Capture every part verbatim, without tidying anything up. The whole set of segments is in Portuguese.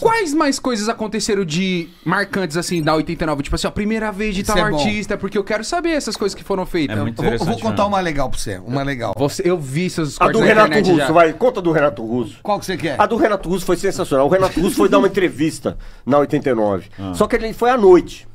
Quais mais coisas aconteceram de marcantes, assim, da oitenta e nove? Tipo assim, a primeira vez de tal artista, porque eu quero saber essas coisas que foram feitas. É muito interessante, eu vou, eu vou contar, né? Uma legal pra você, uma legal. Você, eu vi seus cortes na internet. A do Renato Russo, vai, conta do Renato Russo. Qual que você quer? A do Renato Russo foi sensacional. O Renato Russo foi dar uma entrevista na oitenta e nove. Ah. Só que ele foi à noite.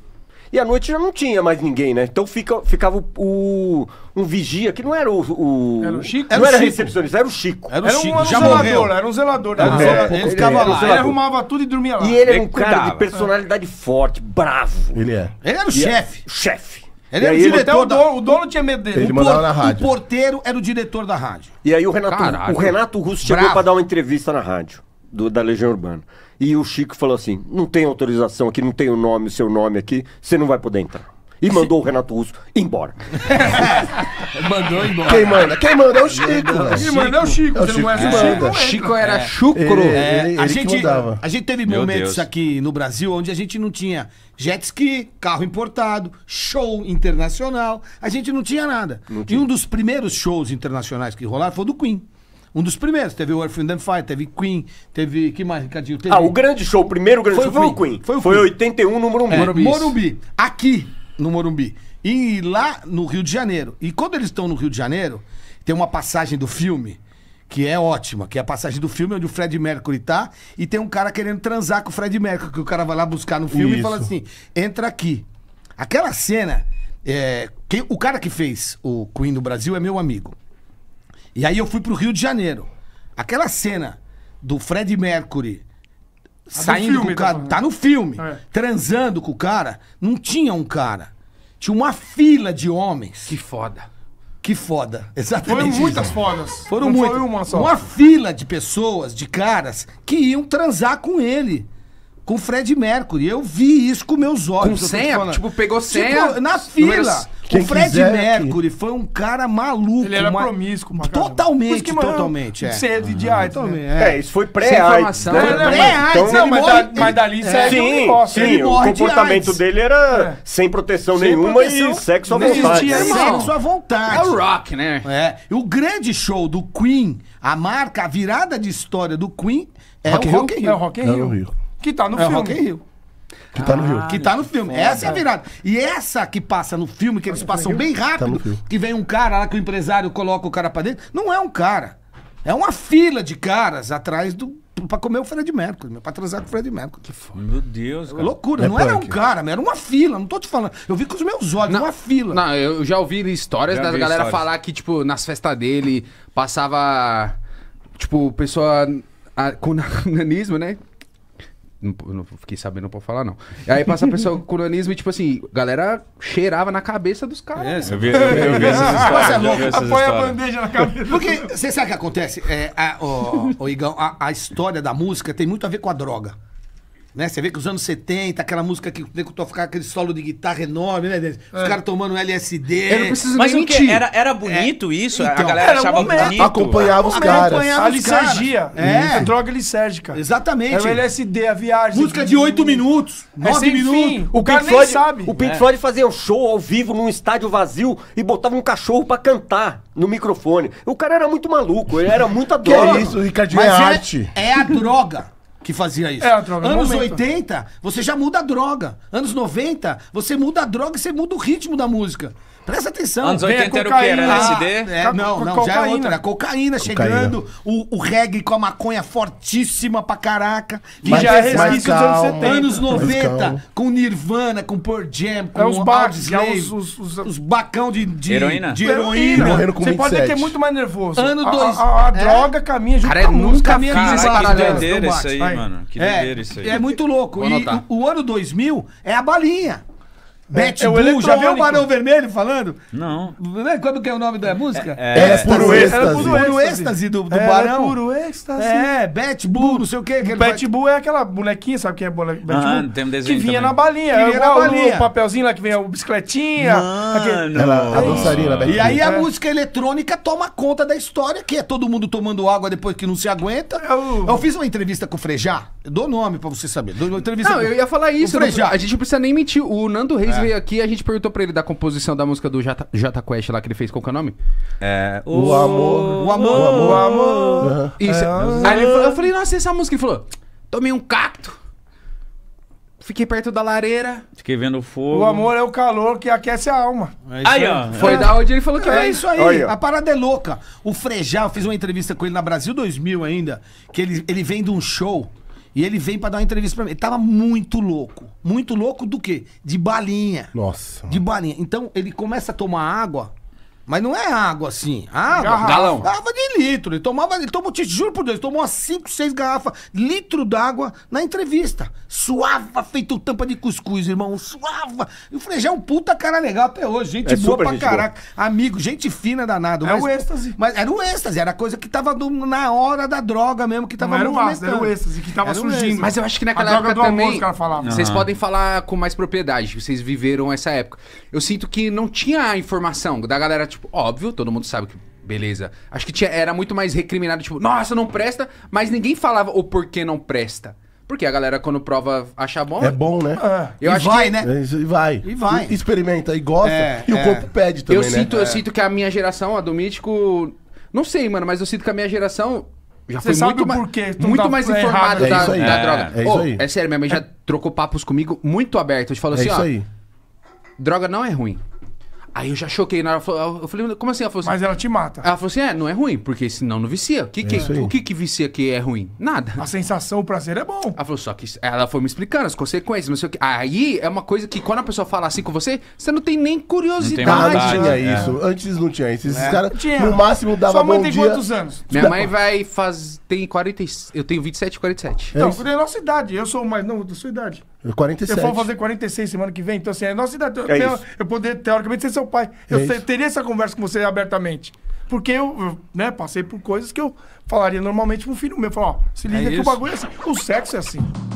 E à noite já não tinha mais ninguém, né? Então fica, ficava o, o, um vigia, que não era o... o era o Chico? Não era, era Chico. Recepcionista, era o Chico. Era o Chico, era um, era um já zelador, morreu. Era um zelador. Era um zelador. Era um zelador. Ele ficava lá, zelador. Ele arrumava tudo e dormia lá. E ele era um cara de personalidade forte, bravo. Ele é. Ele era o chefe. Chefe. Ele era o diretor, o dono, o dono tinha medo dele. Ele o, mandava por, na rádio. O porteiro era o diretor da rádio. E aí o Renato, o Renato Russo chegou pra dar uma entrevista na rádio do, da Legião Urbana. E o Chico falou assim, não tem autorização aqui, não tem o nome, o seu nome aqui, você não vai poder entrar. E mandou o Renato Russo embora. Mandou embora. Quem manda? Quem manda é o Chico. Quem manda é o Chico. Você não conhece o Chico? O Chico era chucro. É, ele, a, ele gente, a gente teve Meu momentos Deus. aqui no Brasil onde a gente não tinha jet ski, carro importado, show internacional. A gente não tinha nada. Não tinha. E um dos primeiros shows internacionais que rolaram foi o do Queen. Um dos primeiros, teve o Earth, Wind and Fire, teve Queen, teve... que mais, Ricardinho? Teve... Ah, o grande show, o primeiro grande foi, show foi o Queen. Foi, o Queen. Foi oitenta e um no Morumbi. É, Morumbi. Morumbi. Aqui, no Morumbi. E lá no Rio de Janeiro. E quando eles estão no Rio de Janeiro, tem uma passagem do filme que é ótima, que é a passagem do filme onde o Freddie Mercury tá e tem um cara querendo transar com o Freddie Mercury, que o cara vai lá buscar no filme. Isso. E fala assim, entra aqui. Aquela cena, é, que, o cara que fez o Queen no Brasil é meu amigo. E aí eu fui pro Rio de Janeiro. Aquela cena do Freddie Mercury saindo com o cara... Tá no filme. É. Transando com o cara. Não tinha um cara. Tinha uma fila de homens. Que foda. Que foda. Exatamente. Foram muitas fodas. Foram muitas. Uma só. Uma fila de pessoas, de caras, que iam transar com ele. Com o Freddie Mercury. Eu vi isso com meus olhos. Com senha? Tipo, pegou senha? Tipo, na fila. Quem o Freddie Mercury que... foi um cara maluco. Ele era uma... promíscuo. Uma totalmente, que, mano, totalmente. É. Sede de AIDS. É. É, isso foi pré-AIDS. Né? É, pré-AIDS. Então, então, mas, morre... mas dali é. segue sim, um negócio. Sim, o comportamento de dele era é. sem proteção sem nenhuma proteção. E sexo à vontade. Sexo à vontade. É o rock, né? É. E o grande show do Queen, a marca, a virada de história do Queen é Rock o Rock in Rio. É o Rock in Rio. Que tá no é filme. Rock in Rio. Que tá no Rio. Ah, que tá no filme. Foda. Essa é a virada. E essa que passa no filme, que eles passam bem rápido, tá que vem um cara lá que o empresário coloca o cara pra dentro, não é um cara. É uma fila de caras atrás do... pra comer o Freddie Mercury, pra transar com o Freddie Mercury. Que foda. Meu Deus, cara. Loucura. É não punk. Era um cara, era uma fila. Não tô te falando. Eu vi com os meus olhos, não, uma fila. Não, eu já ouvi histórias já da galera histórias. falar que, tipo, nas festas dele, passava, tipo, pessoa a, com nanismo, né? Não, não fiquei sabendo, não pode falar, não. E aí passa a pessoa com coronismo e, tipo assim, galera cheirava na cabeça dos caras. É, né? Eu vi, eu vi essas histórias. Apoia a bandeja na cabeça. Porque, você sabe o que acontece? É, a, ó, ó, Igão, a, a história da música tem muito a ver com a droga. Né? Você vê que os anos setenta, aquela música que eu ficar aquele solo de guitarra enorme, né? Os é. caras tomando L S D. Eu não preciso Mas mentir. O que era, era bonito é. isso? Então, a galera era achava um bonito. Acompanhava os caras. Acompanhava a lisérgia. É. A droga lisérgica. Exatamente. Era o L S D, a viagem. Música de oito minutos, nove minutos. O, o cara Pink Floyd, nem sabe. O Pink é. Floyd fazia um show ao vivo num estádio vazio e botava um cachorro pra cantar no microfone. O cara era muito maluco, ele era muita droga. Que é isso, Ricardinho? É arte. É, é a droga. Que fazia isso. É a droga, anos oitenta, você já muda a droga. Anos noventa, você muda a droga e você muda o ritmo da música. Presta atenção. Anos oitenta era o que? Era L S D? É, não, não, já é outra. Era cocaína, cocaína chegando, o, o reggae com a maconha fortíssima pra caraca. Que mas, já é resquício dos anos setenta. Anos noventa, com Nirvana, com Pearl Jam, com é os bags, os, os, os, os bacão de, de heroína. De heroína. Morreram com você vinte e sete. Pode ter muito mais nervoso. Ano dois. A, a, a é. droga caminha junto cara, com a música. Cara, cara, que doideira isso aí, mano. Que doideira isso aí. É muito louco. E o ano dois mil é a balinha. Bet é, Blue, já viu o Barão Vermelho falando? Não. Quando que é o nome da música? É, é, é puro êxtase. Era puro êxtase do, do é, Barão. É, puro êxtase. É, Bet Blue, não sei o que. que Bet Blue é aquela bonequinha, sabe quem é Bet Blue? Ah, tem um desenho que vinha também. Na balinha. Que vinha na balinha. O papelzinho lá que vem a bicicletinha. Mano. Ela, a dançarina, Bet Blue. E aí a é. música eletrônica toma conta da história, que é todo mundo tomando água depois que não se aguenta. Eu, eu fiz uma entrevista com o Frejá. Eu dou nome pra você saber. Dou uma entrevista não, com... eu ia falar isso. O Frejá. Não, a gente não precisa nem mentir. O Nando Reis é. veio aqui, a gente perguntou pra ele da composição da música do Jota, Jota Quest lá que ele fez, qual que é o nome? É... O, o amor, o amor, o amor. O amor. Isso. É. Aí ele falou, eu falei, nossa, essa música. Ele falou, Tomei um cacto. Fiquei perto da lareira. Fiquei vendo o fogo. O amor é o calor que aquece a alma. É aí, ó. Foi é. da onde ele falou que é, é isso aí. Olha. A parada é louca. O Frejá, eu fiz uma entrevista com ele na Brasil dois mil ainda, que ele, ele vem de um show e ele vem pra dar uma entrevista pra mim. Ele tava muito louco. Muito louco do quê? De balinha. Nossa. De balinha. Então, ele começa a tomar água, mas não é água assim. Água. Garrafa. Galão. Garrafa de litro. Ele tomava, ele tomou, te juro por Deus, ele tomou umas cinco, seis garrafas, litro d'água na entrevista. Suava, feito tampa de cuscuz, irmão. Suava. E o Frejá é um puta cara legal até hoje. Gente é boa pra gente caraca. Boa. Amigo, gente fina danado. É mas, o êxtase. Mas era o êxtase, era coisa que tava do, na hora da droga mesmo, que tava não era o ácido, era o êxtase que tava era surgindo. Mas eu acho que naquela a época droga do também. Amor, cara falava. Vocês podem falar com mais propriedade, vocês viveram essa época. Eu sinto que não tinha a informação da galera. Tipo, óbvio, todo mundo sabe que beleza. Acho que tinha, era muito mais recriminado, tipo, nossa, não presta, mas ninguém falava o porquê não presta. Porque a galera, quando prova, acha bom. É bom, né? Ah, eu e acho vai, que... né? É, e vai. E vai. E, experimenta e gosta. É, e é. o corpo pede também, eu né? Sinto, é. Eu sinto que a minha geração, a do Mítico... Não sei, mano, mas eu sinto que a minha geração... Já Você foi sabe muito, o porquê, muito mais informada é da, da é, droga. É, isso oh, aí. é sério, minha mãe já é. trocou papos comigo muito abertos. Falou é assim, isso ó... Aí. Droga não é ruim. Aí eu já choquei na hora, eu falei, como assim? Ela falou assim, mas ela te mata. Ela falou assim, é, não é ruim, porque senão não vicia. Que, que, é o que, que vicia que é ruim? Nada. A sensação, o prazer é bom. Ela falou, só que ela foi me explicando as consequências, não sei o que. Aí é uma coisa que quando a pessoa fala assim com você, você não tem nem curiosidade. Não tem maldade, tinha é. isso, antes não tinha isso. Esses é. caras, no máximo, dava bom dia. Sua mãe tem dia. quantos anos? Minha mãe vai fazer, tem quarenta, eu tenho vinte e sete, quarenta e sete. É então, é a nossa idade, eu sou o mais novo da sua idade. quarenta e sete. Eu vou fazer quarenta e seis semana que vem, então assim, é nossa idade. É eu, eu poder, teoricamente, ser seu pai. Eu é teria essa conversa com você abertamente. Porque eu, eu né, passei por coisas que eu falaria normalmente pro filho meu. Falar, ó, se liga é que o bagulho é assim. O sexo é assim.